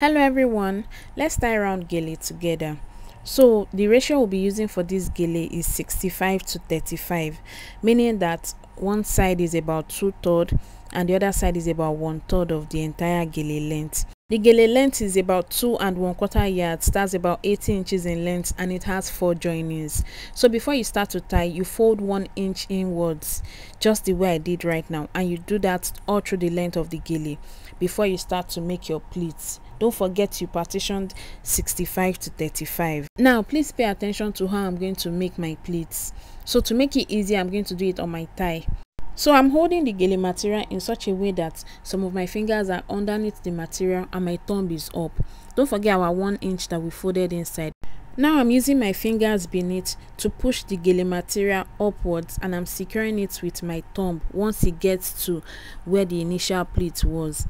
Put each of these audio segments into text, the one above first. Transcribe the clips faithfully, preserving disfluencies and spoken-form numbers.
Hello everyone, let's tie around gele together. So the ratio we'll be using for this gele is sixty-five to thirty-five, meaning that one side is about two thirds and the other side is about one third of the entire gele length. The gele length is about two and one quarter yards, that's about eighteen inches in length, and it has four joinings. So before you start to tie, you fold one inch inwards, just the way I did right now, and you do that all through the length of the gele before you start to make your pleats. Don't forget you partitioned sixty-five to thirty-five. Now please pay attention to how I'm going to make my pleats. So to make it easy, I'm going to do it on my thigh. So I'm holding the gele material in such a way that some of my fingers are underneath the material and my thumb is up. Don't forget our one inch that we folded inside. Now I'm using my fingers beneath to push the gele material upwards, and I'm securing it with my thumb once it gets to where the initial pleat was.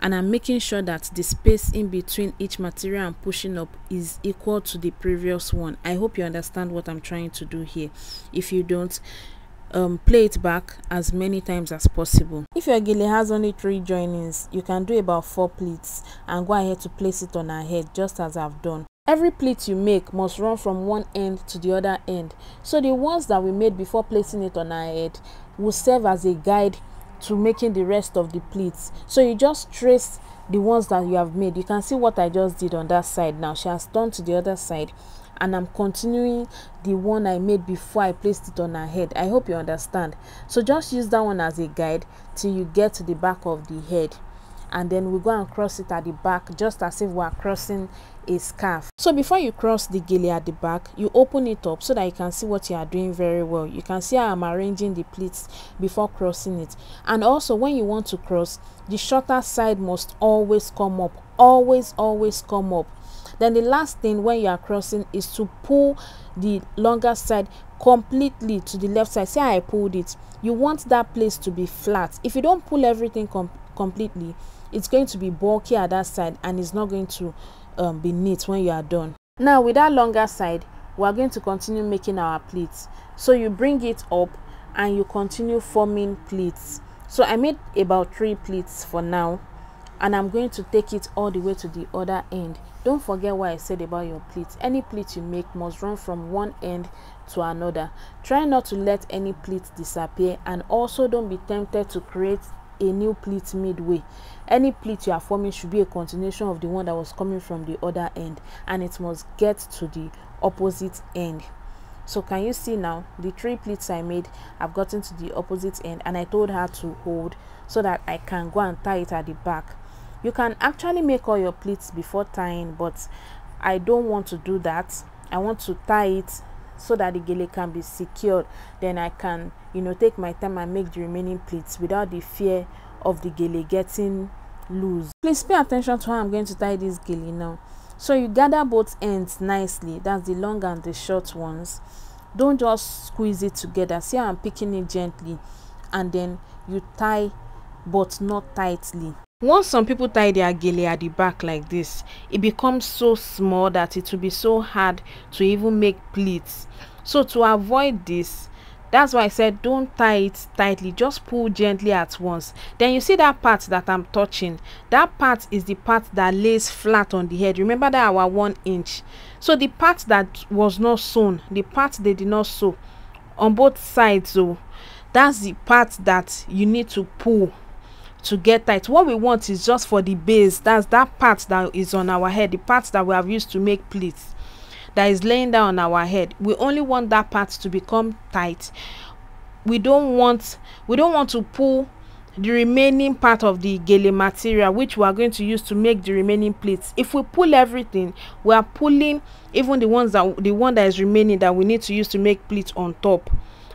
And I'm making sure that the space in between each material I'm pushing up is equal to the previous one. I hope you understand what I'm trying to do here. If you don't, um, play it back as many times as possible. If your gele has only three joinings, you can do about four pleats and go ahead to place it on her head just as I've done. Every pleat you make must run from one end to the other end. So the ones that we made before placing it on her head will serve as a guide to making the rest of the pleats. So you just trace the ones that you have made. You can see what I just did on that side. Now she has turned to the other side, and I'm continuing the one I made before I placed it on her head. I hope you understand. So just use that one as a guide till you get to the back of the head, and then we go and cross it at the back, just as if we are crossing a scarf. So before you cross the gele at the back, you open it up so that you can see what you are doing very well. You can see how I'm arranging the pleats before crossing it. And also, when you want to cross, the shorter side must always come up, always always come up. Then the last thing when you are crossing is to pull the longer side completely to the left side. See how I pulled it? You want that place to be flat. If you don't pull everything com completely, it's going to be bulky at that side, and it's not going to um, be neat when you are done. Now with that longer side, we are going to continue making our pleats. So you bring it up and you continue forming pleats. So I made about three pleats for now, and I'm going to take it all the way to the other end. Don't forget what I said about your pleats. Any pleat you make must run from one end to another. Try not to let any pleat disappear, and also don't be tempted to create a new pleat midway. Any pleat you are forming should be a continuation of the one that was coming from the other end, and it must get to the opposite end. So can you see now the three pleats I made? I've gotten to the opposite end, and I told her to hold so that I can go and tie it at the back. You can actually make all your pleats before tying, but I don't want to do that. I want to tie it so that the gele can be secured. Then I can, you know, take my time and make the remaining pleats without the fear of the gele getting loose. Please pay attention to how I'm going to tie this gele now. So you gather both ends nicely, that's the long and the short ones. Don't just squeeze it together. See how I'm picking it gently, and then you tie, but not tightly. Once some people tie their gele at the back like this, it becomes so small that it will be so hard to even make pleats. So to avoid this, that's why I said don't tie it tightly, just pull gently at once. Then you see that part that I'm touching, that part is the part that lays flat on the head. Remember that our one inch. So the part that was not sewn, the part they did not sew on both sides, so that's the part that you need to pull to get tight. What we want is just for the base, that's that part that is on our head, the part that we have used to make pleats, that is laying down on our head. We only want that part to become tight. We don't want we don't want to pull the remaining part of the gele material, which we are going to use to make the remaining pleats. If we pull everything, we are pulling even the ones that the one that is remaining that we need to use to make pleats on top.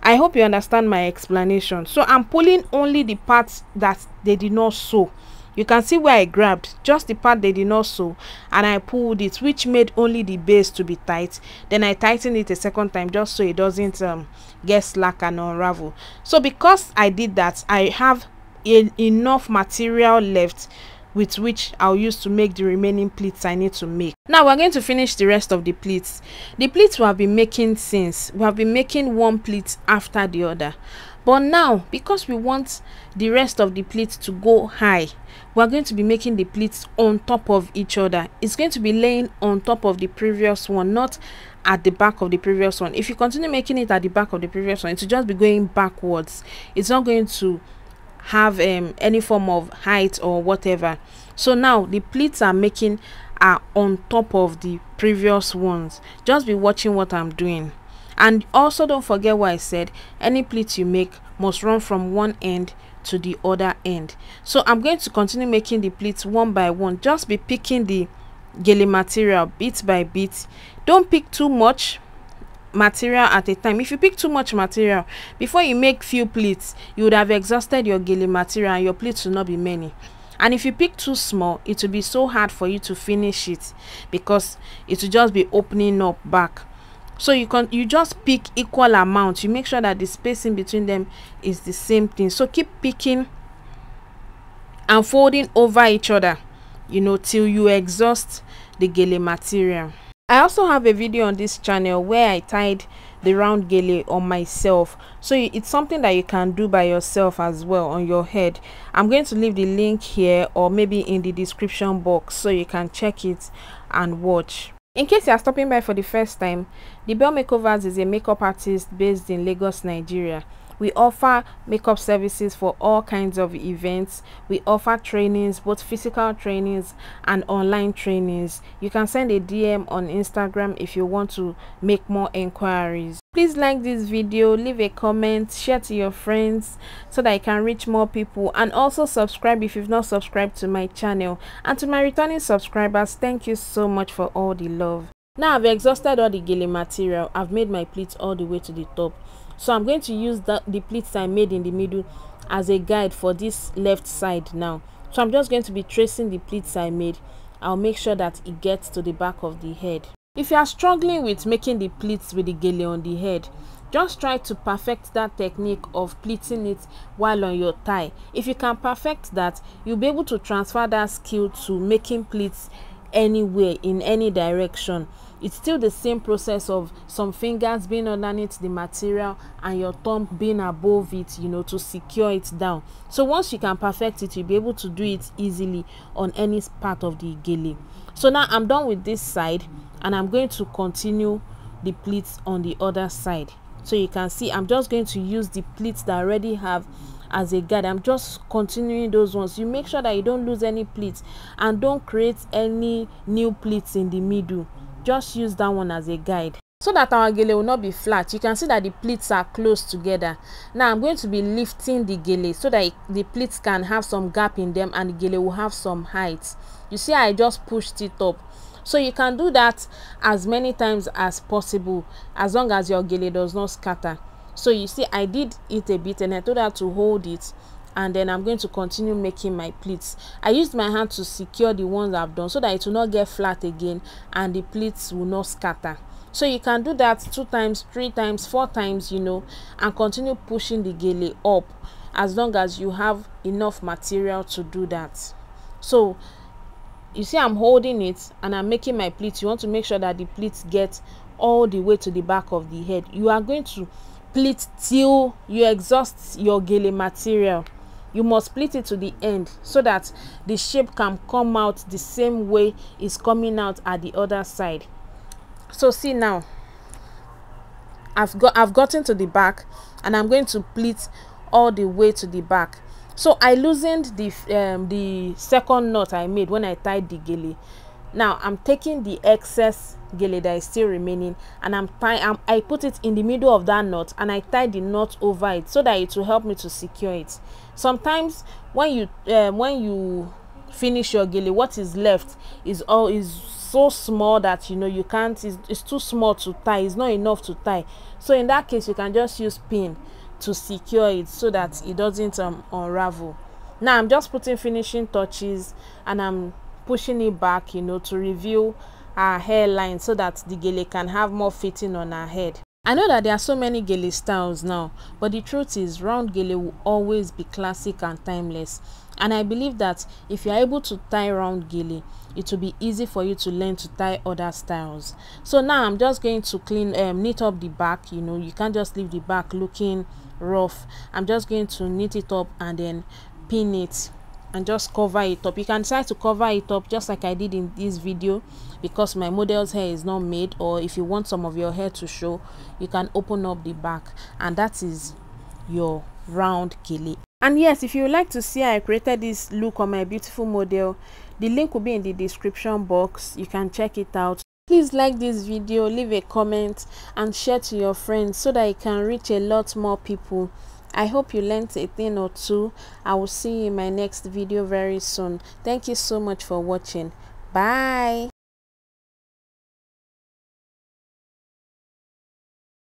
I hope you understand my explanation. So I'm pulling only the parts that they did not sew. You can see where I grabbed just the part they did not sew, and I pulled it, which made only the base to be tight. Then I tightened it a second time just so it doesn't um, get slack and unravel. So because I did that, I have a, enough material left with which I'll use to make the remaining pleats I need to make. Now we're going to finish the rest of the pleats. The pleats we have been making since, we have been making one pleat after the other. But now, because we want the rest of the pleats to go high, we're going to be making the pleats on top of each other. It's going to be laying on top of the previous one, not at the back of the previous one. If you continue making it at the back of the previous one, it will just be going backwards. It's not going to have um, any form of height or whatever. So now the pleats are making are on top of the previous ones. Just be watching what I'm doing. And also don't forget what I said, any pleat you make must run from one end to the other end. So I'm going to continue making the pleats one by one. Just be picking the gele material bit by bit. Don't pick too much material at a time. If you pick too much material, before you make few pleats, you would have exhausted your gele material and your pleats will not be many. And if you pick too small, it will be so hard for you to finish it because it will just be opening up back. So you can you just pick equal amount. You make sure that the spacing between them is the same thing. So keep picking and folding over each other, you know, till you exhaust the gele material. I also have a video on this channel where I tied the round gele on myself, so it's something that you can do by yourself as well on your head. I'm going to leave the link here or maybe in the description box so you can check it and watch. In case you are stopping by for the first time, De' Belle Makeovers is a makeup artist based in Lagos, Nigeria. We offer makeup services for all kinds of events. We offer trainings, both physical trainings and online trainings. You can send a D M on Instagram if you want to make more inquiries. Please like this video, leave a comment, share to your friends so that I can reach more people, and also subscribe if you've not subscribed to my channel. And to my returning subscribers, thank you so much for all the love. Now I've exhausted all the gele material. I've made my pleats all the way to the top. So I'm going to use the, the pleats I made in the middle as a guide for this left side now. So I'm just going to be tracing the pleats I made. I'll make sure that it gets to the back of the head. If you are struggling with making the pleats with the gele on the head, just try to perfect that technique of pleating it while on your tie. If you can perfect that, you'll be able to transfer that skill to making pleats anywhere, in any direction. It's still the same process of some fingers being underneath the material and your thumb being above it, you know, to secure it down. So once you can perfect it, you'll be able to do it easily on any part of the gele. So now I'm done with this side, and I'm going to continue the pleats on the other side. So you can see I'm just going to use the pleats that I already have as a guide. I'm just continuing those ones. You make sure that you don't lose any pleats and don't create any new pleats in the middle. Just use that one as a guide so that our gele will not be flat. You can see that the pleats are close together. Now I'm going to be lifting the gele so that the pleats can have some gap in them and the gele will have some height. You see, I just pushed it up. So you can do that as many times as possible, as long as your gele does not scatter. So you see, I did it a bit and I told her to hold it, and then I'm going to continue making my pleats. I used my hand to secure the ones I've done so that it will not get flat again and the pleats will not scatter. So you can do that two times, three times, four times, you know, and continue pushing the gele up as long as you have enough material to do that. So you see, I'm holding it and I'm making my pleats. You want to make sure that the pleats get all the way to the back of the head. You are going to pleat till you exhaust your gele material. You must pleat it to the end so that the shape can come out the same way it's coming out at the other side. So see, now I've got I've gotten to the back and I'm going to pleat all the way to the back. So I loosened the um, the second knot I made when I tied the gele. Now I'm taking the excess gele that is still remaining, and I'm tying. I put it in the middle of that knot, and I tie the knot over it so that it will help me to secure it. Sometimes when you uh, when you finish your gele, what is left is all is so small that, you know, you can't. It's, it's too small to tie. It's not enough to tie. So in that case, you can just use pin to secure it so that it doesn't um, unravel. Now I'm just putting finishing touches, and I'm pushing it back, you know, to reveal our hairline so that the gele can have more fitting on our head. I know that there are so many gele styles now, but the truth is round gele will always be classic and timeless. And I believe that if you are able to tie round gele, it will be easy for you to learn to tie other styles. So now I'm just going to clean um, knit up the back. You know, you can't just leave the back looking rough, I'm just going to knit it up and then pin it and just cover it up. You can try to cover it up just like I did in this video, because my model's hair is not made, or if you want some of your hair to show, you can open up the back, and that is your round gele. And yes, if you would like to see how I created this look on my beautiful model, the link will be in the description box. You can check it out. Please like this video, leave a comment and share to your friends so that it can reach a lot more people. I hope you learned a thing or two. I will see you in my next video very soon. Thank you so much for watching. Bye.